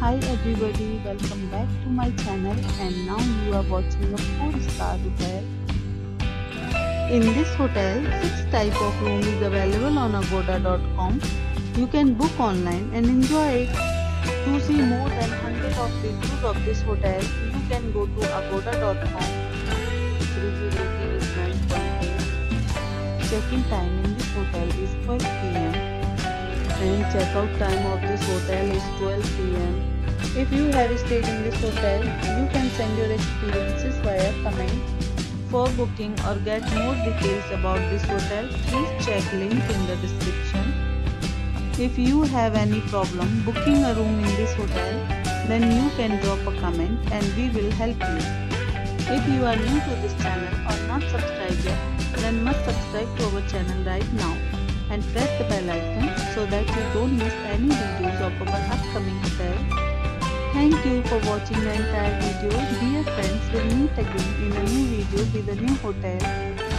Hi everybody, welcome back to my channel, and now you are watching a 4-star hotel. In this hotel, 6 type of room is available on Agoda.com. You can book online and enjoy it. To see more than 100 of reviews of this hotel, you can go to Agoda.com. Its review rating is 9.8. Check-in time in this hotel is 12 p.m. and check-out time of this hotel is 12 p.m. If you have stayed in this hotel, you can send your experiences via comment. For booking or get more details about this hotel, please check link in the description. If you have any problem booking a room in this hotel, then you can drop a comment and we will help you. If you are new to this channel or not subscribed yet, then must subscribe to our channel right now and press the bell icon so that you don't miss any videos of our upcoming hotel. Thank you for watching the entire video. Dear friends, we'll meet again in a new video with a new hotel.